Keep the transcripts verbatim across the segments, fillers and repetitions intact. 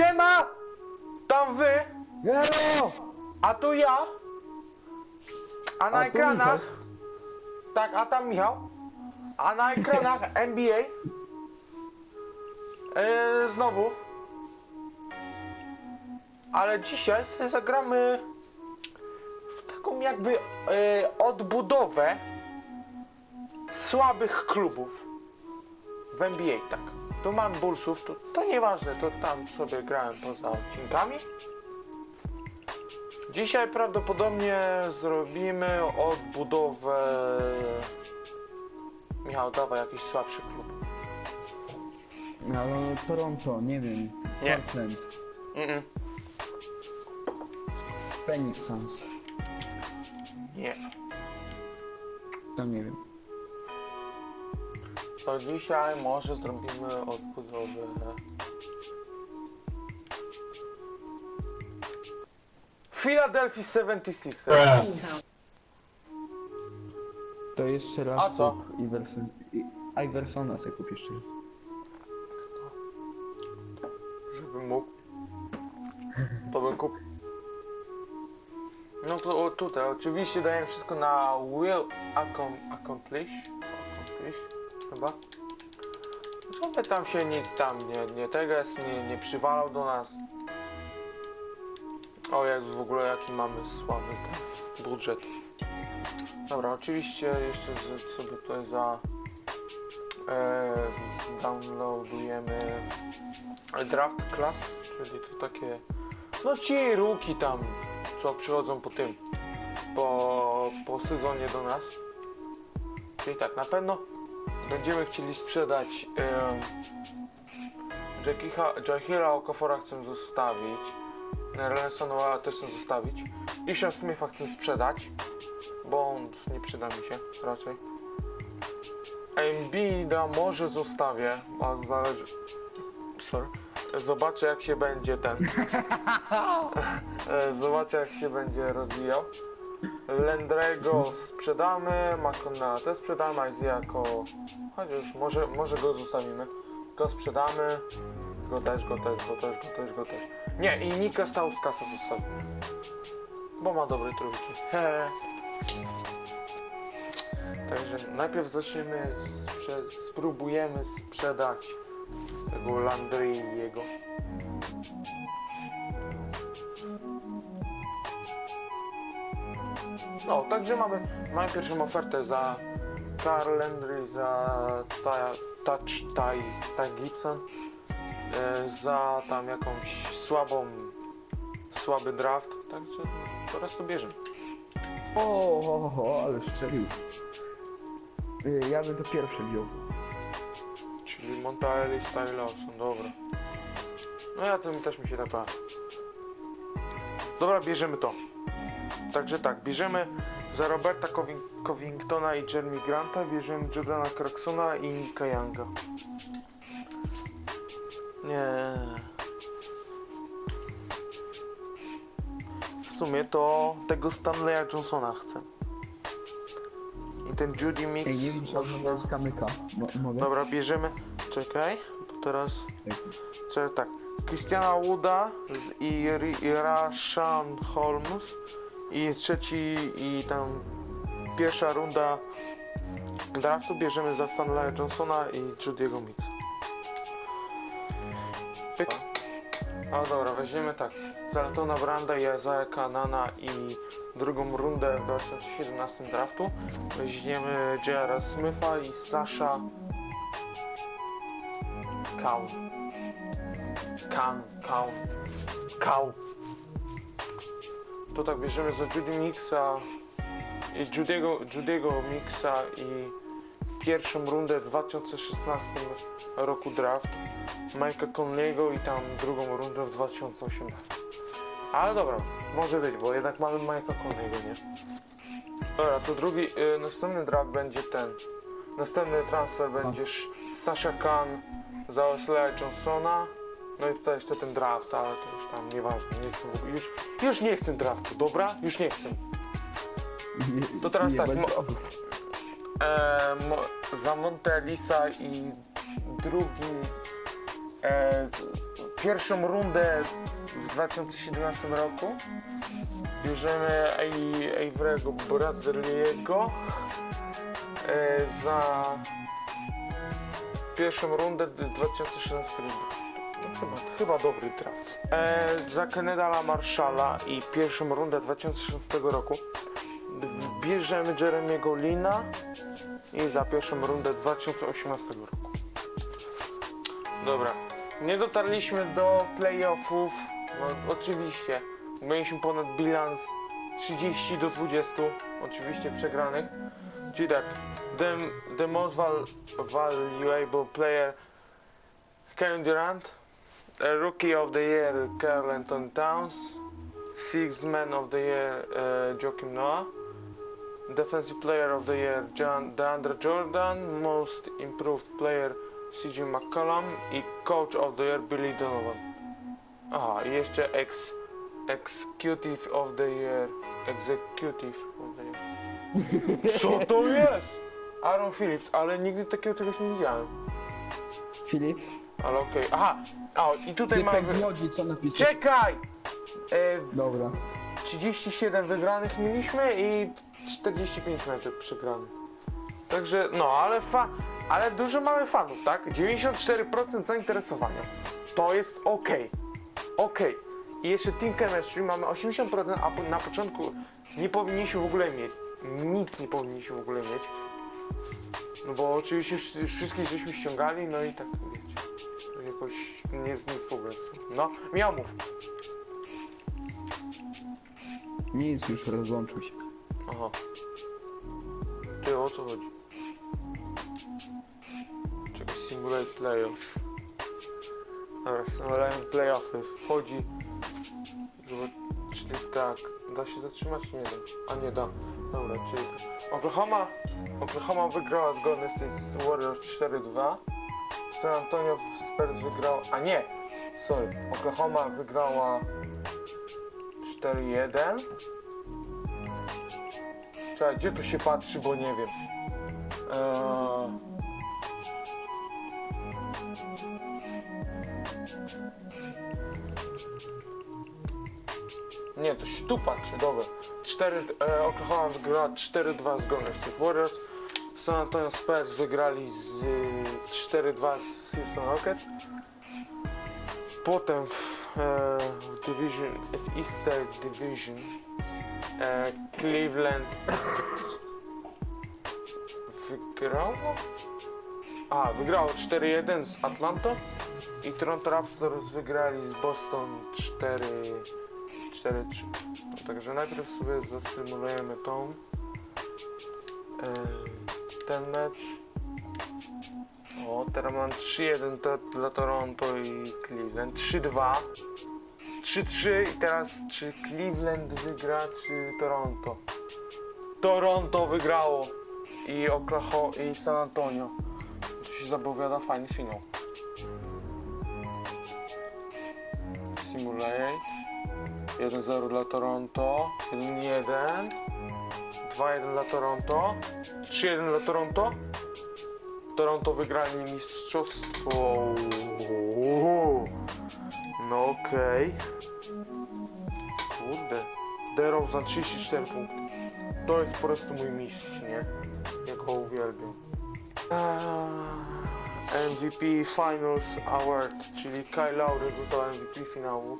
Siema! Tam wy! A tu ja! A na ekranach... Tak, a tam Michał. A na ekranach N B A. Yy, znowu. Ale dzisiaj zagramy w taką jakby yy, odbudowę słabych klubów w N B A, tak. Tu mam Bullsów, to, to nieważne, to tam sobie grałem poza odcinkami. Dzisiaj prawdopodobnie zrobimy odbudowę... Michał, dawaj jakiś słabszy klub. Ale Toronto, nie wiem. Nie. Portland. Mm-mm. Phoenix Suns. Nie. Tam nie wiem. To dzisiaj może zrobimy odbudowę... Philadelphia seventy-sixers. Yeah. To jeszcze raz. A co? Iverson. Iversona sobie kupisz. Żebym mógł. To bym kupił. No to o, tutaj oczywiście daję wszystko na will accom accomplish. accomplish. Chyba. Żeby tam się nikt tam nie, nie tego jest, nie, nie przywalał do nas. O Jezus, w ogóle jaki mamy słaby budżet. Dobra, oczywiście jeszcze sobie tutaj za e, downloadujemy draft class, czyli to takie no ci ruki tam, co przychodzą po tym, po, po sezonie do nas. Czyli tak, na pewno będziemy chcieli sprzedać e, Jahira Okofora chcę zostawić. Renesona też chcę zostawić. Isha Smifa chcę sprzedać, bo on nie przyda mi się raczej. Embiida może zostawię, a zależy... Sorry. Zobaczę jak się będzie ten... Zobaczę jak się będzie rozwijał. Landry'ego sprzedamy, McConnella też sprzedamy, Azaj jako... Chodź już, może, może go zostawimy. Go sprzedamy. Go też, go też, go też, go też, go też. Nie, i Nika stał z kasą zostawił. Bo ma dobre trójki. Także najpierw zaczniemy, sprze spróbujemy sprzedać tego Landry i jego. No, także mamy, mamy pierwszą ofertę za Karl Landry, za ta, Touch, ta, ta Gibson. Za tam jakąś słabą, słaby draft, także teraz to bierzemy. O, o, o, ale strzelił. Ja bym to pierwszy wziął. Czyli Monta Ellis, są dobra. No ja tym też mi się taka... Dobra, bierzemy to. Także tak, bierzemy za Roberta Coving Covingtona i Jerami Granta, bierzemy Judana Kraksuna i Nicka Younga. Nie. W sumie to tego Stanleya Johnsona chcę. I ten Judy Mix. Ej, nie widzisz, można... Mo Dobra, bierzemy. Czekaj, bo teraz. Czekaj, tak. Christiana Wooda z Ira Shawn Holmes. I trzeci i tam pierwsza runda draftu bierzemy za Stanleya Johnsona i Judy'ego Mixa. A dobra, weźmiemy tak, Zaltona Branda i Azaja Kanana i drugą rundę w dwa tysiące siedemnastym draftu. Weźmiemy Jayara Smyfa i Sasha Kau. Kan, Kau, Kau. To tak, bierzemy za Judy Mixa i Judy'ego, Judy'ego Mixa i pierwszą rundę w dwa tysiące szesnastym roku draft. Majka Conley'ego i tam drugą rundę w dwa tysiące osiemnastym. Ale dobra, może być, bo jednak mamy Majka Conley'ego, nie? Dobra, to drugi, yy, następny draft będzie ten. Następny transfer będzie Sasha Khan za Wesley'a Johnsona. No i tutaj jeszcze ten draft, ale to już tam nieważne. Nie chcę, już, już nie chcę draftu, dobra? Już nie chcę. To teraz nie, tak. Nie e, mo, za Monta Ellisa i drugi... E, pierwszą rundę w dwa tysiące siedemnastym roku. Bierzemy Avery'ego Bradley'ego za pierwszą rundę dwa tysiące siedemnastego roku. Chyba, chyba dobry draft. E, za Kenneth'a Marshalla i pierwszą rundę dwa tysiące szesnastego roku bierzemy Jeremiego Lina i za pierwszą rundę dwa tysiące osiemnastego roku. Dobra, nie dotarliśmy do playoffów. No, oczywiście mieliśmy ponad bilans trzydzieści do dwudziestu, oczywiście przegranych. Czyli tak, the, the most valuable player Kevin Durant, Rookie of the Year Karl Anthony Towns, Sixth Man of the Year uh, Joakim Noah, Defensive Player of the Year John, DeAndre Jordan, Most Improved Player C J McCollum i Coach of the Year Billy Donovan. Aha, i jeszcze ex, Executive of the Year Executive of the Year. Co to jest? Aaron Phillips, ale nigdy takiego czegoś nie widziałem. Phillips? Ale okej, okay. Aha, o, i tutaj mamy... Złodzi, co napisać. Czekaj! E, Dobra. trzydzieści siedem wygranych mieliśmy i czterdzieści pięć meczów przegranych. Także, no, ale fa... ale dużo mamy fanów, tak? dziewięćdziesiąt cztery procent zainteresowania. To jest okej. Okay. Okej. Okay. I jeszcze Team Chemistry mamy osiemdziesiąt procent, a na początku nie powinniśmy w ogóle mieć. Nic nie powinniśmy w ogóle mieć. No bo oczywiście wszystkich żeśmy ściągali, no i tak, wiecie. Jakoś nie jest nic w ogóle. No, Michał, mów. Nic, już rozłączył się. Aha. Ty, o co chodzi? Czekaj, Simulate Playoffs. Dobra, Simulate Playoffy. Wchodzi. Czyli tak, da się zatrzymać? Nie da. A nie da. Dobra, czyli... Oklahoma, Oklahoma wygrała zgodnie z tej Warriors cztery dwa. San Antonio Spurs wygrał, a nie, sorry, Oklahoma wygrała cztery jeden. Czekaj, gdzie tu się patrzy, bo nie wiem. Eee... Nie, to się tu patrzy, dobra. cztery, e, Oklahoma wygrała cztery dwa z Golden State Warriors. San Antonio Spurs wygrali z cztery dwa z Houston Rockets. Potem w, e, w, division, w Easter Division e, Cleveland wygrało? A, wygrało cztery jeden z Atlantą i Toronto Raptors wygrali z Boston cztery trzy. No, także najpierw sobie zasymulujemy tą e, ten mecz. O, teraz mam trzy jeden to dla Toronto i Cleveland, trzy dwa, trzy trzy i teraz czy Cleveland wygra, czy Toronto? Toronto wygrało i Oklahoma i San Antonio. To się zapowiada fajny finał. Simulate, jeden zero dla Toronto, jeden jeden. dwa jeden dla Toronto, trzy jeden dla Toronto. Toronto wygrali mistrzostwo. Uuu. No okej. Okay. Kurde. DeRozan trzydzieści cztery punkty. To jest po prostu mój mistrz, nie? Jak go uwielbiam. M V P Finals Award, czyli Kyle Lowry został M V P finału.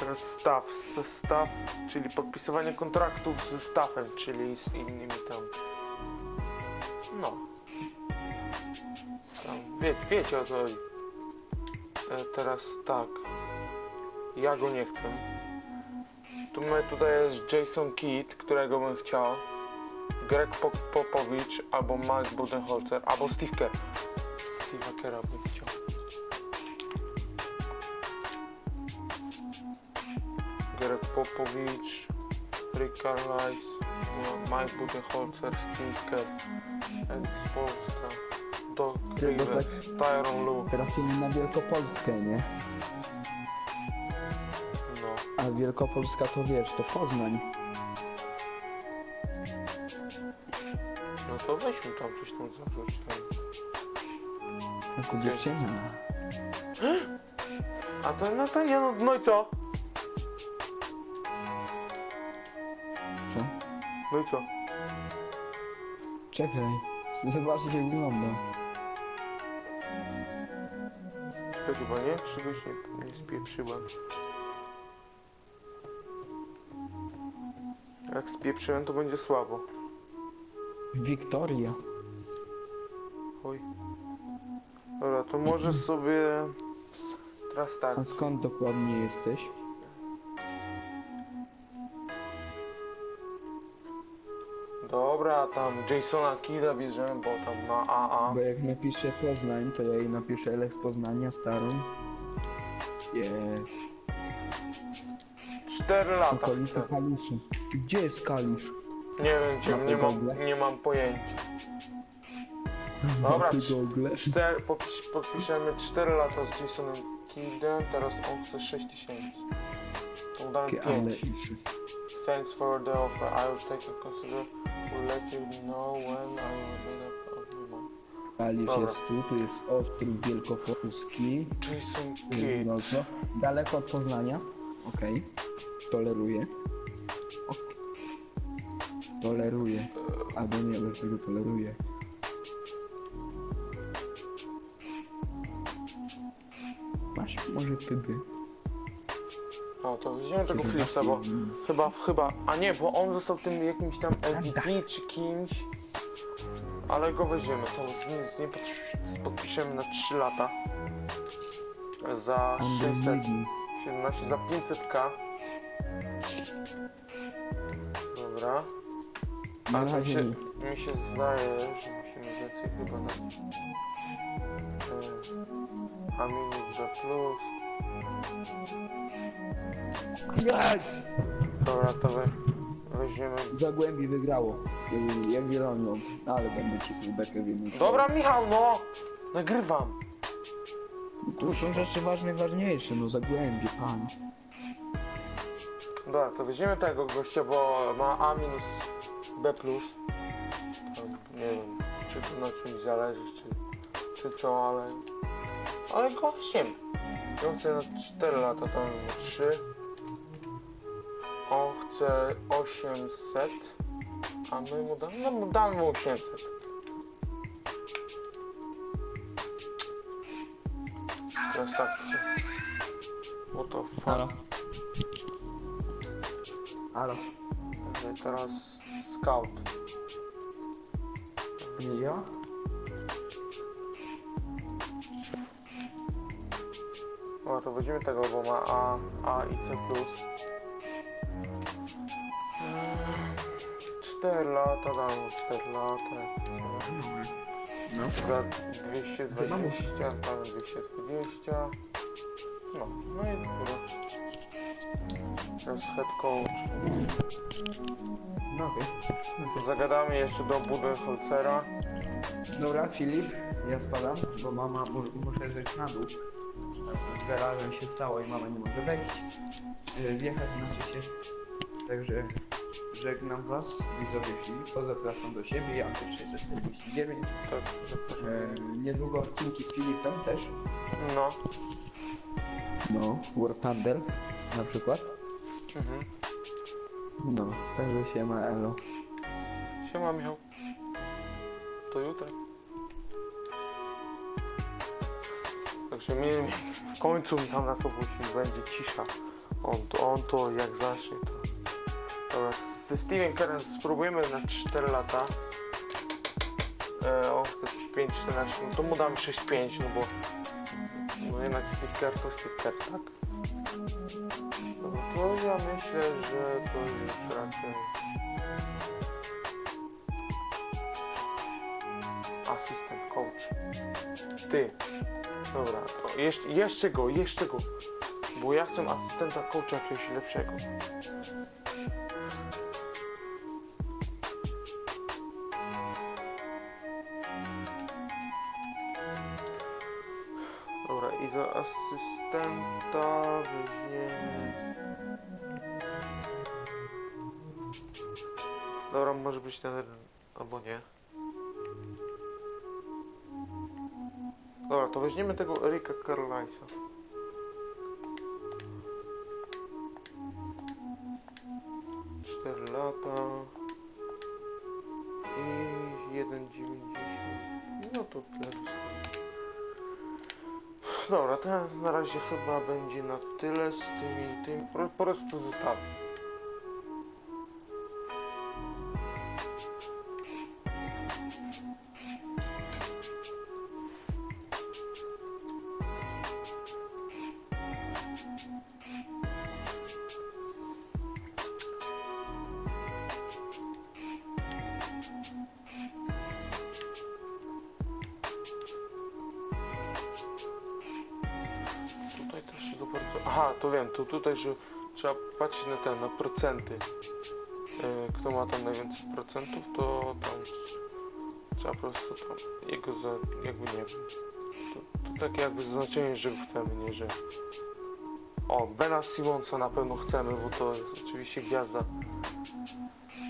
Teraz staff, staff, czyli podpisywanie kontraktów ze staffem, czyli z innymi tam. No. Tam, wie, wiecie o co chodzi. E, teraz tak. Ja go nie chcę. Tu my, tutaj jest Jason Kidd, którego bym chciał. Gregg Popovich, albo Mike Budenholzer, albo Steve Kerr. Steve Kerra bym chciał. Gregg Popovich, Rick Carlisle, Mike Budenholzer, Steve Kerr, Ed Spolstra, Doc Rivers, Tyronn Lue. Trafili na Wielkopolskę, nie? No. A Wielkopolska to wiesz, to Poznań. No to weźmy tam coś tam zacząć tam. No to dziewczyna. A to, no to, no, no i co? Co? No i co? Czekaj, zobaczyć jak wygląda. To chyba nie? Czegoś nie, nie spieprzyłem. Jak spieprzyłem, to będzie słabo. Wiktoria. Oj. Dobra, to może sobie... Teraz tak. A skąd dokładnie jesteś? Dobra, tam Jasona Kidda bierzemy, bo tam na A A. Bo jak napiszę Poznań, to ja jej napiszę Elek z Poznania, starą. Yes. Cztery lata. Gdzie jest Kalisz? Nie wiem, gdzie, nie mam, nie mam pojęcia. Dobra, czter, popis, podpiszemy cztery lata z Jasonem Kiddem, teraz on chce sześć tysięcy. To damy pięć. Thanks for the offer. I will take a consider to let you know when I will get up of the month. Kalisz jest tu, tu jest Ostrów Wielkopolski. Jason Kidd. Daleko od Poznania. Okej. Okay. Toleruję. Toleruję, albo nie, bez tego toleruję. Masz może tyby. O, to wziąłem tego Flipsa, bo chyba, chyba, a nie, bo on został tym jakimś tam M V P czy kimś. Ale go weźmiemy, to nic nie podpiszemy na trzy lata. Za sześćset siedemnaście, za pięćset tysięcy. Dobra. A to mi się, mi się zdaje, że musimy więcej chyba na... A minus za plus... Dobra, to we, weźmiemy... Zagłębi wygrało. Jak wieloną. Ale będę cisnął bekę z jednym. Dobra, Michał, no! Nagrywam! Tu są rzeczy ważne, ważniejsze, no Zagłębi, pan. Dobra, to weźmiemy tego gościa, bo ma A minus... B plus. To nie wiem, czy to na czymś zależy, czy, czy co, ale... Ale go osiem. On chce na cztery lata, tam na trzy. On chce osiemset. A my mu damy, no mu damy mu osiemset. Teraz tak, bo to fajnie. Halo. Teraz... Scout. Nie ja? No to weźmiemy tego, bo ma A, A i C plus. cztery lata, dam mu cztery lata. No. Za dwieście dwadzieścia, tam dwieście dwadzieścia. No, no i dobra. Teraz head coach. No okej. Okay. Zagadamy jeszcze do Budenholzera. Dobra, Filip, ja spadam, bo mama muszę zejść na dół. Z garażem się stało i mama nie może wejść. Wjechać na się. Także żegnam was, widzowie Filipa, zapraszam do siebie, ja mam sześćset czterdzieści dziewięć. Tak, e, niedługo odcinki z Filipem też. No. No, War Thunder na przykład. Mhm. No, także siema, elo. Siema, Michał. To jutro. Także mi w końcu Michał nas opuścił, będzie cisza. On, on to jak zacznie to. Dobra, ze Steven Kerrem spróbujemy na cztery lata. E, o, to jest pięć czternaście, no to mu dam sześć pięć, no bo... No jednak Steve Kerr to Steve Kerr, tak? No ja myślę, że to już raczej... Asystent coach. Ty. Dobra, to jeszcze, jeszcze go, jeszcze go. Bo ja chcę asystenta coacha jakiegoś lepszego. Dobra, i za asystenta weźmiemy... Dobra, może być ten, albo nie. Dobra, to weźmiemy tego Erika Carlisle'a. cztery lata. I jeden dziewięćdziesiąt. No to tyle. Dobra, to na razie chyba będzie na tyle z tymi, tymi. Po, po prostu zostawię. Aha, to wiem, to tutaj, że trzeba patrzeć na te, na procenty. Yy, kto ma tam najwięcej procentów, to tam trzeba po prostu tam jego za, jakby nie wiem. To, to takie jakby zaznaczenie, że chcemy, nie, że... O, Bena Simonsa na pewno chcemy, bo to jest oczywiście gwiazda.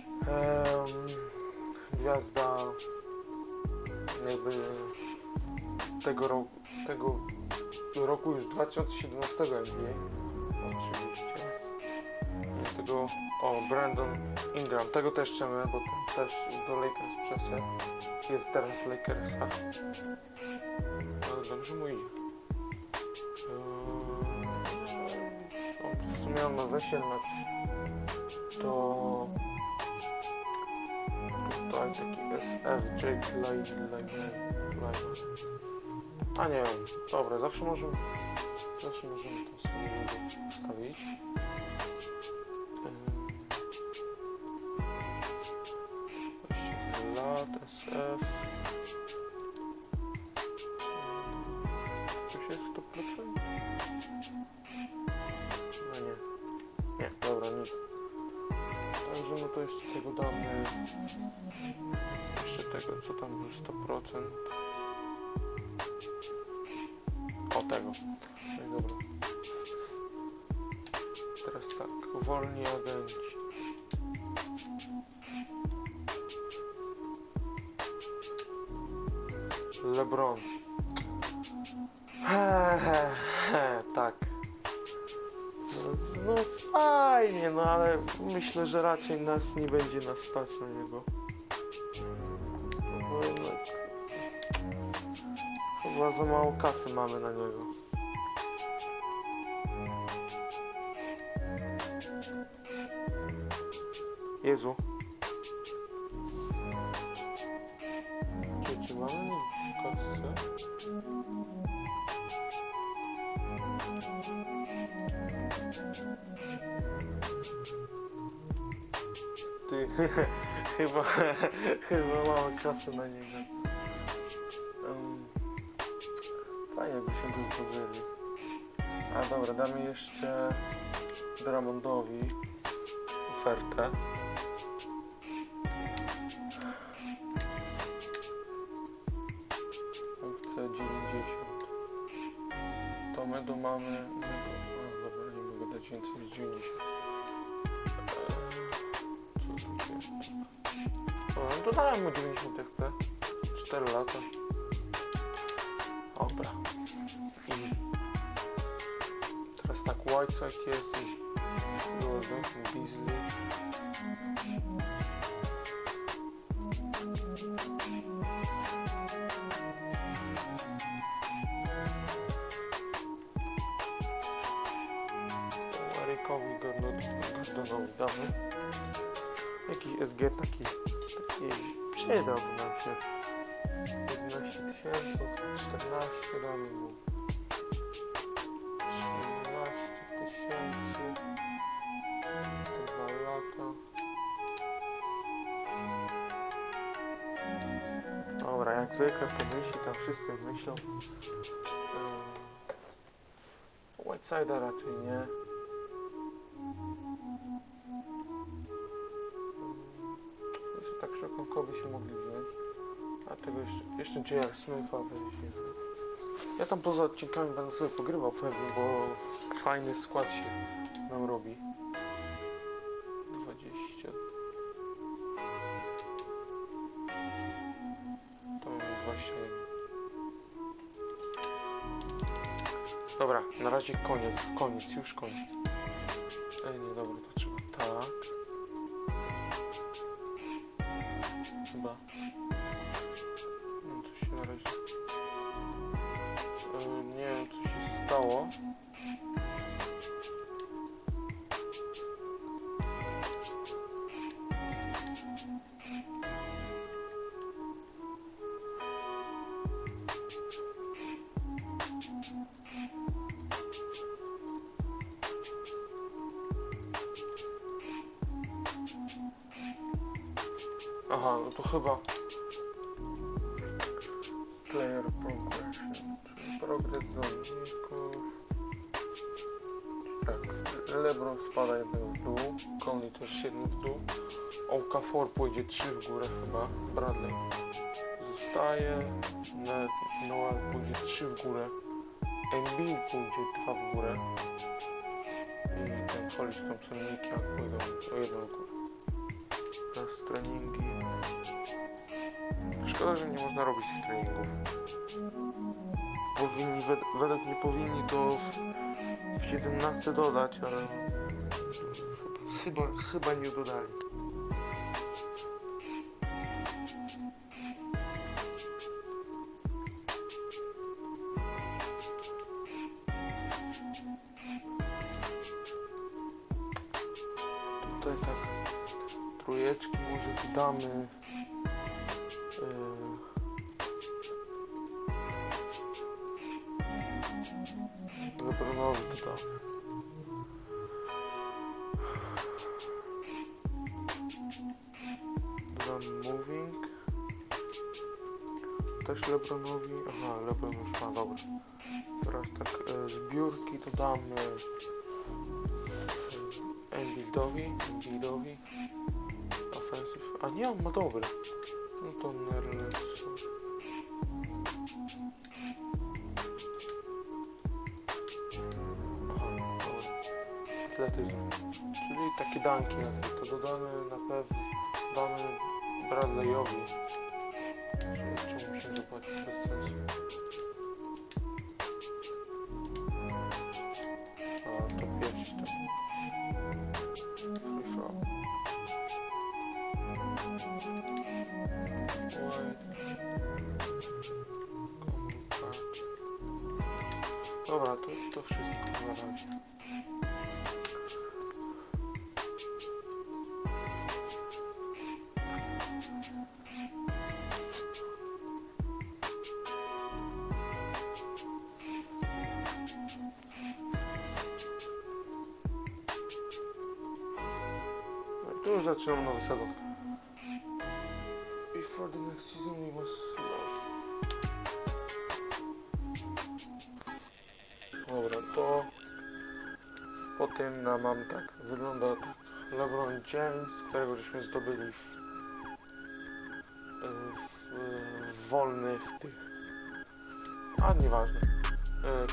Ehm, gwiazda... jakby... tego roku... Tego, roku już dwa tysiące siedemnastego N B A, oczywiście. I tego, o, Brandon Ingram, tego też chcemy, bo to też do Lakers przeszedł, jest teraz w Lakersach. Ale dobrze mu idzie. On po prostu miał na zasięg, to tutaj taki S F J Glide. A nie wiem, dobra, zawsze możemy, zawsze możemy to sobie wstawić. dwadzieścia lat, S F. Tu się jest to proszę? No nie. Nie, dobra, nic. Także no to jeszcze tego damy. Jeszcze tego, co tam było sto procent. O tego. No i dobra. Teraz tak, wolniej agenci. Lebron. He, he, he, tak. No, no fajnie, no ale myślę, że raczej nas nie będzie nas stać na niego. No, no. Chyba za mało kasy mamy na niego. Jezu. Czy, czy mamy kasę? Ty, chyba, chyba mamy kasę na niego. Jakbyśmy go zdobyli. A dobra, damy jeszcze Drummondowi ofertę. Chcę dziewięćdziesiąt. To my tu mamy... No dobra, nie mogę dać więcej niż dziewięćdziesiąt. Co tu się... No to dałem mu dziewięćdziesiąt, jak chcę. cztery lata. Dobra. I teraz tak Whiteside jest i Johnson Beasley. Marykowi Gordonowi damy. Jakiś S G taki, taki przydałby nam się. jedenaście tysięcy, czternaście damy mu. trzynaście tysięcy. dwa lata. Dobra, jak zwykle to myśli, tam wszyscy myślą. Whiteside'a raczej nie. Jeszcze tak szybko kogoś się mogli wziąć. A tego jeszcze, jeszcze Jayar Smyfa będzie. Ja tam poza odcinkami będę sobie pogrywał pewnie, bo fajny skład się nam robi. dwadzieścia. To mamy dwadzieścia jeden. Dobra, na razie koniec, koniec, już koniec. Ej, nie, dobra, to trzeba tak. Chyba. No, to się na razie... Yy, nie wiem, co się stało. Aha, no to chyba player progression, czyli progres zawodników. Tak, Lebron spada jeden w dół, Conley też jeden w dół, Okafor pójdzie trzy w górę chyba, Bradley zostaje, Noel pójdzie trzy w górę, Embiid pójdzie dwa w górę i ten Hollis Thompson, Nick Young pójdą o jeden w górę. Teraz treningi. Szkoda, że nie można robić tych treningów. Powinni, według mnie powinni to w siedemnaście dodać, ale chyba, chyba nie dodali. Tutaj tak trójeczki może damy. Też Lebronowi, aha, Lebron już ma, dobra. Teraz tak, e, zbiórki to damy Embiidowi, Embiidowi, offensive, a nie, on ma dobry. No to Nerles. Aha, dobra. Atletyzm, czyli takie danki, to dodamy na pewno, damy Bradleyowi. Czemu musimy zapłacić bez sensu? A, to pierwszy ten. Free throw. Dobra, to, to wszystko na razie. Już zaczynam nowy sezon. Before the next season we must slow. Dobra, to po tym na mam tak. Wygląda tak. LeBron James, którego żeśmy zdobyli w, w, w wolnych tych. A nieważne.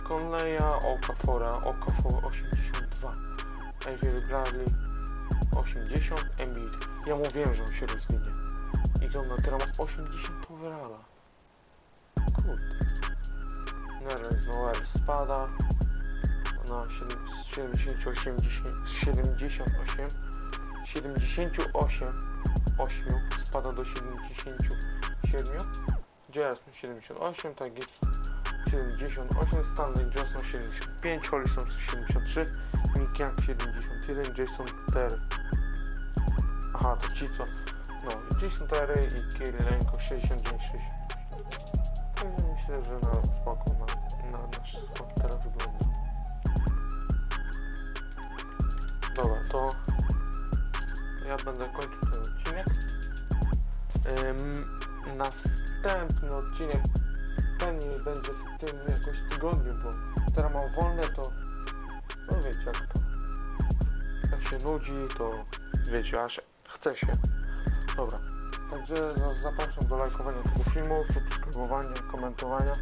Conleya, Okafora, Okafor osiemdziesiąt dwa. Jayar Bradley osiemdziesiąt, Embiid. Ja mówiłem, że on się rozwinie. I to na teraz osiemdziesiąt overalla. Kurde. Nerez Noel spada. Na siedemdziesiąt osiem, siedemdziesiąt osiem, siedemdziesiąt osiem, osiem spada do siedemdziesiąt siedem. Jason siedemdziesiąt osiem, tak jest. siedemdziesiąt osiem, Stanley Johnson siedemdziesiąt pięć, Hollison siedemdziesiąt trzy, Nick Young siedemdziesiąt jeden, Jason Terry. Aha, to ci co? No, Jason Terry i Kirilenko sześćdziesiąt dziewięć sześćdziesiąt. Myślę, że na spoko, na, na nasz skład teraz wygląda. Dobra, to ja będę kończył ten odcinek. Ym, następny odcinek pewnie będzie w tym jakoś tygodniu, bo teraz mam wolne, to no wiecie jak to, jak się nudzi, to wiecie, aż chce się. Dobra, także zapraszam do lajkowania tego filmu, subskrybowania, komentowania,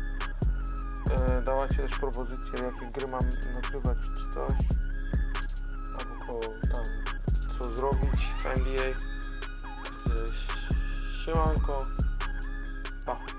e, dawajcie też propozycje, jakie gry mam nagrywać czy coś, albo tam co zrobić w N B A. e, Siemanko, pa.